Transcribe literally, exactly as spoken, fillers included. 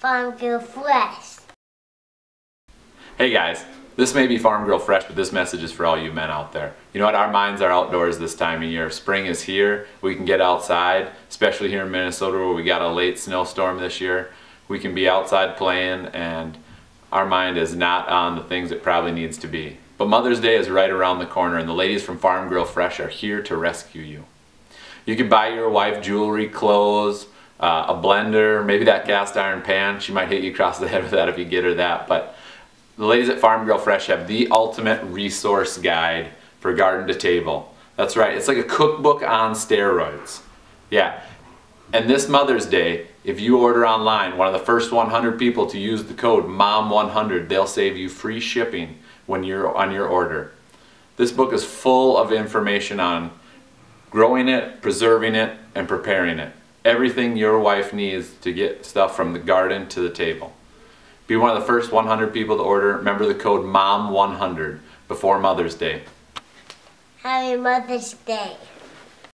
Farm Girl Fresh. Hey guys, this may be Farm Girl Fresh, but this message is for all you men out there. You know what, our minds are outdoors this time of year. Spring is here, we can get outside, especially here in Minnesota where we got a late snowstorm this year. We can be outside playing and our mind is not on the things it probably needs to be. But Mother's Day is right around the corner and the ladies from Farm Girl Fresh are here to rescue you. You can buy your wife jewelry, clothes, uh, a blender, maybe that cast iron pan. She might hit you across the head with that if you get her that, but the ladies at Farm Girl Fresh have the ultimate resource guide for garden to table. That's right, it's like a cookbook on steroids. Yeah, and this Mother's Day, if you order online, one of the first one hundred people to use the code M O M one hundred, they'll save you free shipping when you're on your order. This book is full of information on growing it, preserving it, and preparing it. Everything your wife needs to get stuff from the garden to the table. Be one of the first one hundred people to order. Remember the code M O M one hundred before Mother's Day. Happy Mother's Day.